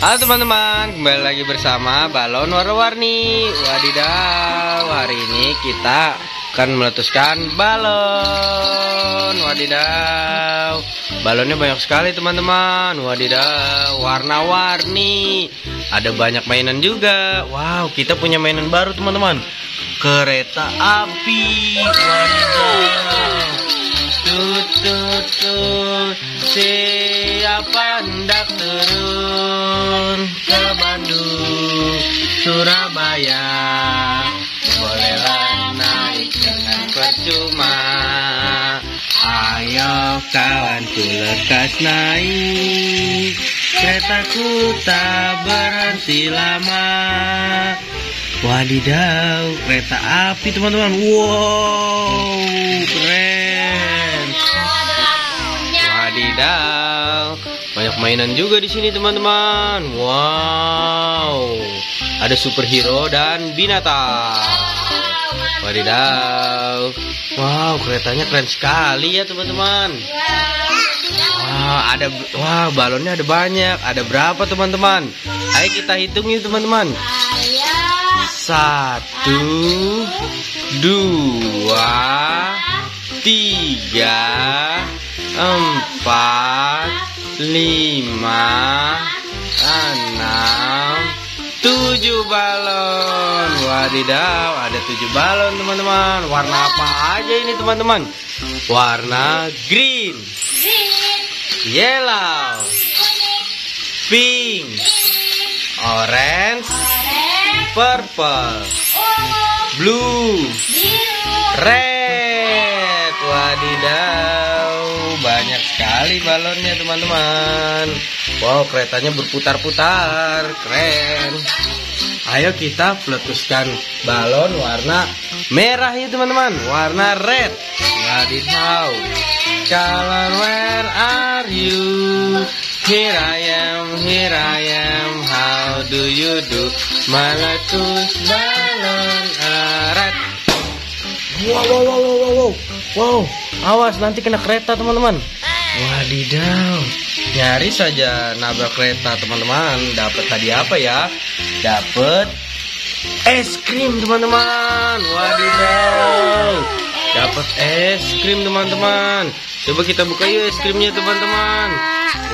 Halo teman-teman, kembali lagi bersama Balon Warna-Warni. Wadidaw, hari ini kita akan meletuskan balon. Wadidaw, balonnya banyak sekali teman-teman. Wadidaw, warna-warni. Ada banyak mainan juga. Wow, kita punya mainan baru teman-teman, kereta api. Wadidaw, tutut siapa hendak turun ke Bandung Surabaya, bolehlah naik dengan percuma. Ayo kawanku lekas naik, keretaku tak berhenti lama. Wadidaw, kereta api teman-teman. Wow, keren. Wadidaw, banyak mainan juga di sini teman-teman. Wow, ada superhero dan binatang. Wadidaw, wow, keretanya keren sekali ya teman-teman. Wah, balonnya ada banyak. Ada berapa teman-teman? Ayo kita hitung yuk teman-teman. 1, 2, 3, 4, 5, 6, 7 balon. Wadidaw, ada 7 balon teman-teman. Warna apa aja ini teman-teman? Warna green, yellow, pink, orange, purple, blue, red. Wadidaw, banyak sekali balonnya teman-teman. Wow, keretanya berputar-putar, keren. Ayo kita peletuskan balon warna merah ya teman-teman, warna red. Wadidaw, color where are you? Here I am, how do you do? Meletus balon red. Wow, awas nanti kena kereta teman-teman. Wadidaw, nyaris saja nabrak kereta teman-teman. Dapat tadi apa ya? Dapat es krim teman-teman. Wadidaw, dapat es krim teman-teman. Coba kita buka yuk es krimnya teman-teman.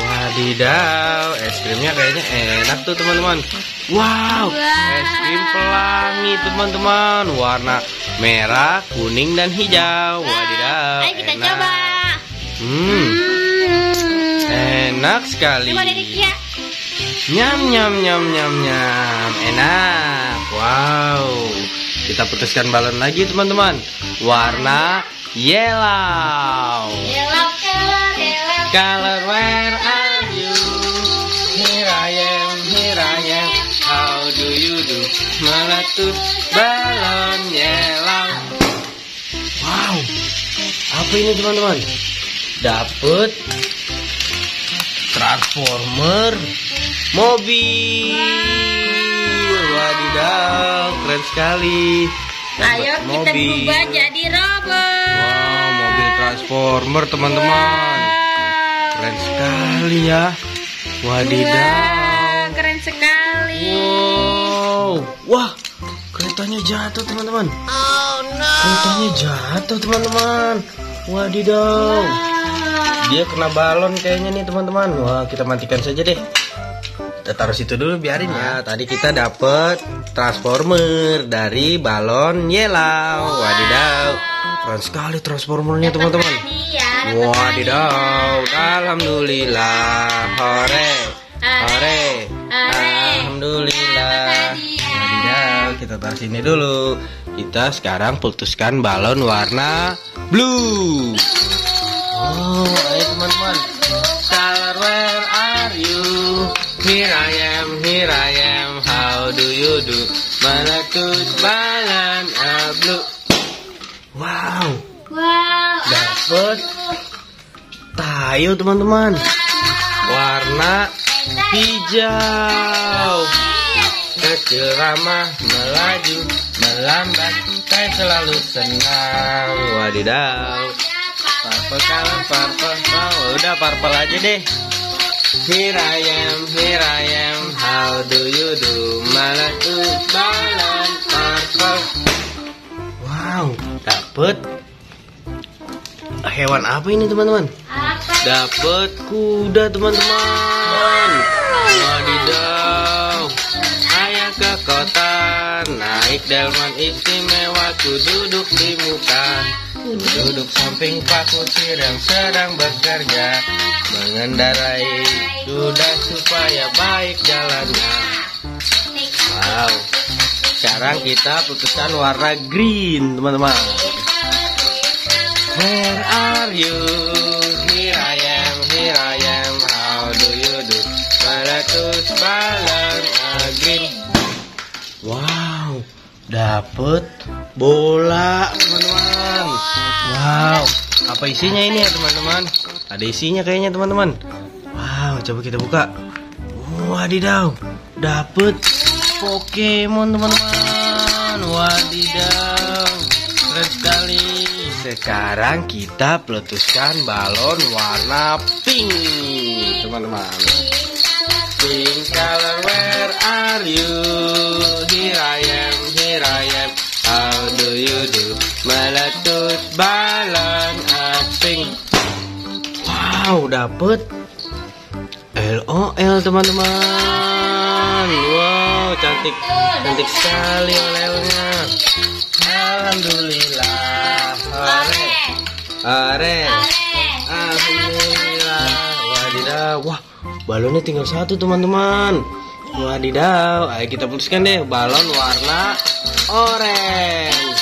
Wadidaw, es krimnya kayaknya enak tuh teman-teman. Wow, es krim pelangi teman-teman, warna merah, kuning, dan hijau. Wadidaw, ayo kita coba. Enak sekali. Nyam nyam nyam nyam nyam, enak. Wow, kita putuskan balon lagi teman-teman, warna yellow. Color where are you? Here I am, how do you do? Meletus balon yellow. Wow, apa ini teman-teman? Dapet Transformer mobil. Wadidaw, keren sekali. Ayo kita berubah jadi robot. Wow, mobil Transformer teman-teman. Keren sekali ya. Wadidaw, wah, keren sekali. Wow. Wah, keretanya jatuh teman-teman. Oh no, keretanya jatuh teman-teman. Wadidaw, dia kena balon kayaknya nih teman-teman. Wah, kita matikan saja deh. Kita taruh situ dulu, biarin ya. Tadi kita dapet Transformer dari balon yellow. Wow. Wadidaw, keren sekali transformernya teman-teman. Wadidaw, alhamdulillah. Hore, hore, alhamdulillah. Wadidaw, kita taruh sini dulu. Kita sekarang putuskan balon warna blue. Oh, ayo teman-teman. Color where are you? Here I am, how do you do? Meletus balon blue. Wow. Dapet Tayo teman-teman, warna hijau. Kecil ramah, melaju, melambat, Tayo selalu senang. Wadidaw, purple kalah, purple. Udah purple aja deh. Here I am, How do you do? Malang purple. Wow, dapet hewan apa ini teman-teman? Dapet kuda teman-teman. Wadidaw, ayah ke kota, naik delman istimewa, ku duduk di muka, ku duduk samping Pak Kusir yang sedang bekerja, mengendarai kuda supaya baik jalannya. Wow, sekarang kita putuskan warna green teman-teman. Where are you? Here I am, how do you do? Balatus balan green. Wow, dapet bola teman-teman. Wow, apa isinya ini ya teman-teman? Ada isinya kayaknya teman-teman. Wow, coba kita buka. Wadidaw, dapet Pokemon teman-teman. Wadidaw, keren sekali. Sekarang kita peletuskan balon warna pink teman-teman. Pink color, where are you? Here I am, how do you do? Meletus balon pink. Wow, dapet LOL teman-teman. Wow, cantik, cantik sekali lelnya. Alhamdulillah. Are. Alhamdulillah. Wadidaw. Wah, balonnya tinggal satu teman-teman. Wadidaw. Ayo kita putuskan deh balon warna orange.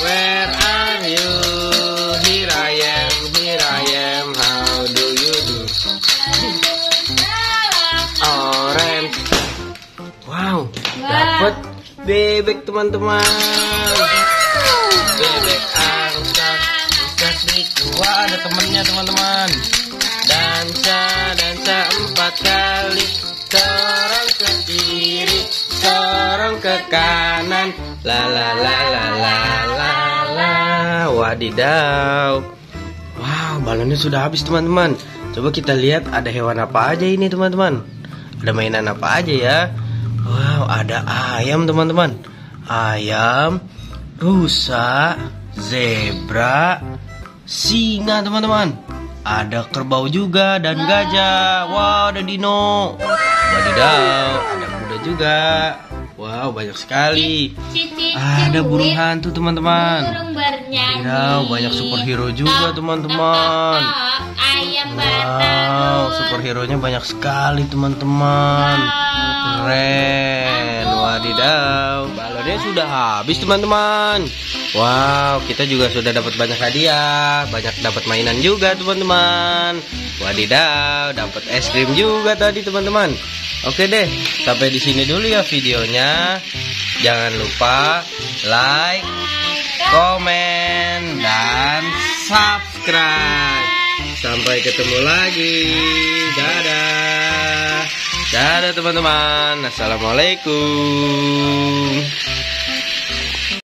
Where are you? Here I am, how do you do? Orange. Wow, dapat bebek teman-teman. Bebek angkat di gua, ada temennya teman-teman. Dansa 4 kali, sorong ke kiri, sorong ke kanan, la la la la la la la. Wadidaw. Wow, balonnya sudah habis teman-teman. Coba kita lihat ada hewan apa aja ini teman-teman. Ada mainan apa aja ya? Wow, ada ayam teman-teman. Ayam, rusa, zebra, singa teman-teman. Ada kerbau juga dan gajah. Wow, ada dino. Wadidaw, ada kuda juga. Wow, banyak sekali. Ada burung hantu teman-teman. Wadidaw, banyak superhero juga teman-teman. Wow, superhero-nya banyak sekali teman-teman. Keren. Wadidaw, balonnya sudah habis teman-teman. Wow, kita juga sudah dapat banyak hadiah, banyak dapat mainan juga teman-teman. Wadidaw, dapat es krim juga tadi teman-teman. Oke deh, sampai di sini dulu ya videonya. Jangan lupa like, komen, dan subscribe. Sampai ketemu lagi. Dadah. Dadah teman-teman. Assalamualaikum.